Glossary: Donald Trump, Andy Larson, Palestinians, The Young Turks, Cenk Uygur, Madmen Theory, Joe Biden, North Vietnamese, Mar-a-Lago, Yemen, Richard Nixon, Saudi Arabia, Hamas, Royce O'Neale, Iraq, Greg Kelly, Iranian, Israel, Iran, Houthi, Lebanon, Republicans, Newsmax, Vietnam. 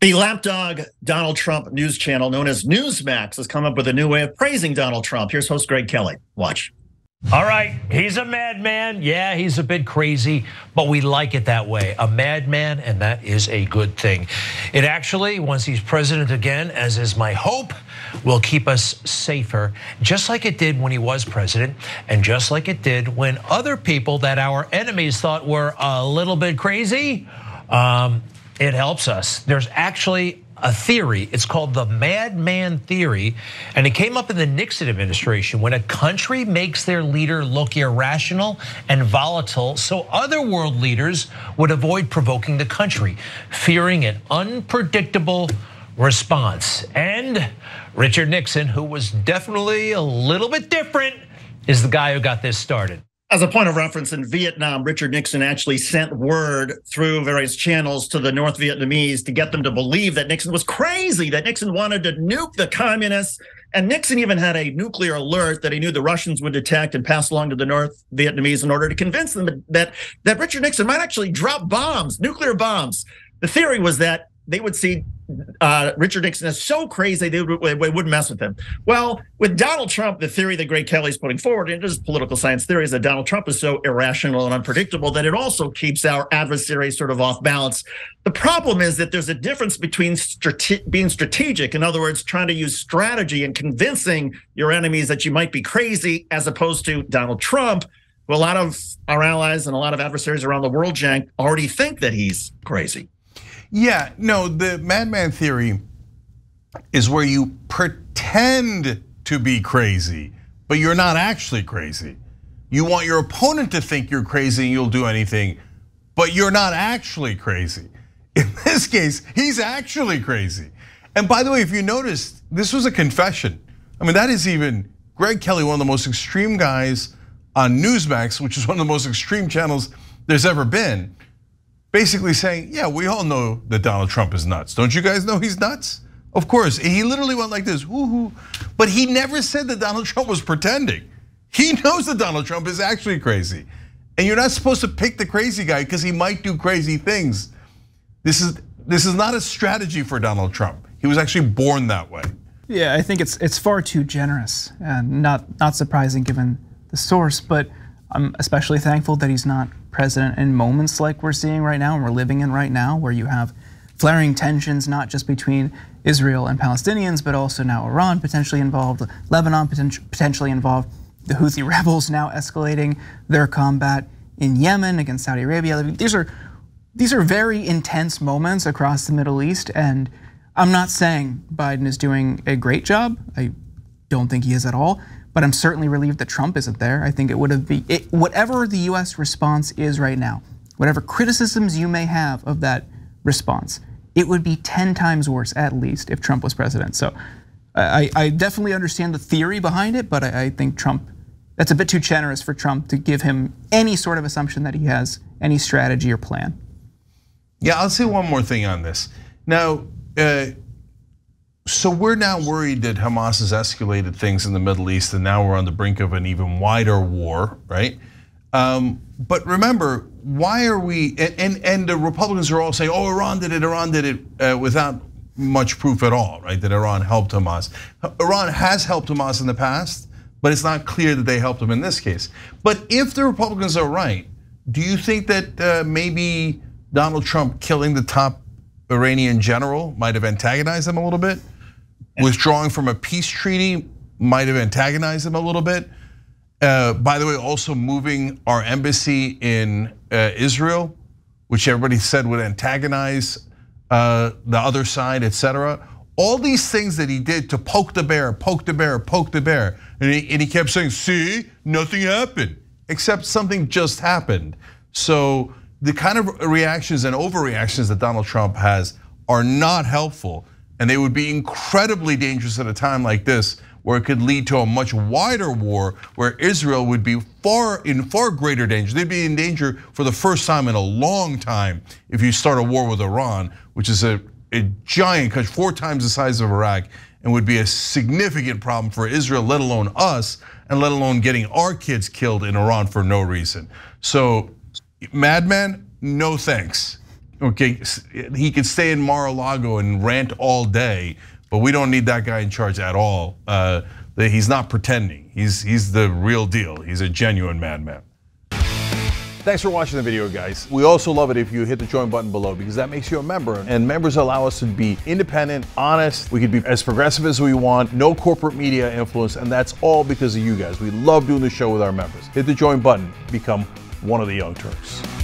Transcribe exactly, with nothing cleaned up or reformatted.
The lapdog Donald Trump news channel known as Newsmax has come up with a new way of praising Donald Trump. Here's host Greg Kelly. Watch. All right, he's a madman. Yeah, he's a bit crazy, but we like it that way. A madman, and that is a good thing. It actually, once he's president again, as is my hope, will keep us safer, just like it did when he was president, and just like it did when other people that our enemies thought were a little bit crazy. Um, It helps us. There's actually a theory, it's called the madman theory, and it came up in the Nixon administration. When a country makes their leader look irrational and volatile, so other world leaders would avoid provoking the country, fearing an unpredictable response. And Richard Nixon, who was definitely a little bit different, is the guy who got this started. As a point of reference, in Vietnam, Richard Nixon actually sent word through various channels to the North Vietnamese to get them to believe that Nixon was crazy, that Nixon wanted to nuke the communists. And Nixon even had a nuclear alert that he knew the Russians would detect and pass along to the North Vietnamese in order to convince them that, that Richard Nixon might actually drop bombs, nuclear bombs. The theory was that they would see uh, Richard Nixon as so crazy they, would, they wouldn't mess with him. Well, with Donald Trump, the theory that Greg Kelly's putting forward, and it is political science theory, is that Donald Trump is so irrational and unpredictable that it also keeps our adversaries sort of off balance. The problem is that there's a difference between strate- being strategic, in other words, trying to use strategy and convincing your enemies that you might be crazy, as opposed to Donald Trump, who a lot of our allies and a lot of adversaries around the world, Cenk, already think that he's crazy. Yeah, no, the madman theory is where you pretend to be crazy, but you're not actually crazy. You want your opponent to think you're crazy and you'll do anything, but you're not actually crazy. In this case, he's actually crazy. And by the way, if you noticed, this was a confession. I mean, that is even Greg Kelly, one of the most extreme guys on Newsmax, which is one of the most extreme channels there's ever been. Basically saying, yeah, we all know that Donald Trump is nuts. Don't you guys know he's nuts? Of course, he literally went like this, woohoo. But he never said that Donald Trump was pretending. He knows that Donald Trump is actually crazy. And you're not supposed to pick the crazy guy because he might do crazy things. This is this is not a strategy for Donald Trump. He was actually born that way. Yeah, I think it's it's far too generous, and not not surprising given the source, but I'm especially thankful that he's not president in moments like we're seeing right now and we're living in right now, where you have flaring tensions, not just between Israel and Palestinians, but also now Iran potentially involved, Lebanon potentially involved, the Houthi rebels now escalating their combat in Yemen against Saudi Arabia. These are these are very intense moments across the Middle East, and I'm not saying Biden is doing a great job. I don't think he is at all. But I'm certainly relieved that Trump isn't there. I think it would have been, it, whatever the U S response is right now, whatever criticisms you may have of that response, it would be ten times worse at least if Trump was president. So I, I definitely understand the theory behind it, but I, I think Trump, that's a bit too generous for Trump to give him any sort of assumption that he has any strategy or plan. Yeah, I'll say one more thing on this. Now, uh, So we're now worried that Hamas has escalated things in the Middle East, and now we're on the brink of an even wider war, right? Um, but remember, why are we, and, and, and the Republicans are all saying, oh, Iran did it, Iran did it, uh, without much proof at all, right? That Iran helped Hamas. Iran has helped Hamas in the past, but it's not clear that they helped them in this case. But if the Republicans are right, do you think that uh, maybe Donald Trump killing the top Iranian general might have antagonized them a little bit? Withdrawing from a peace treaty might have antagonized them a little bit. Uh, by the way, also moving our embassy in uh, Israel, which everybody said would antagonize uh, the other side, et cetera. All these things that he did to poke the bear, poke the bear, poke the bear. And he, and he kept saying, see, nothing happened, except something just happened. So the kind of reactions and overreactions that Donald Trump has are not helpful. And they would be incredibly dangerous at a time like this, where it could lead to a much wider war, where Israel would be far in far greater danger. They'd be in danger for the first time in a long time if you start a war with Iran, which is a, a giant country, four times the size of Iraq, and would be a significant problem for Israel, let alone us, and let alone getting our kids killed in Iran for no reason. So, madman, no thanks. Okay, he could stay in Mar-a-Lago and rant all day, but we don't need that guy in charge at all. Uh, he's not pretending. He's he's the real deal. He's a genuine madman. Thanks for watching the video, guys. We also love it if you hit the join button below, because that makes you a member, and members allow us to be independent, honest. We can be as progressive as we want, no corporate media influence, and that's all because of you guys. We love doing the show with our members. Hit the join button, become one of the Young Turks.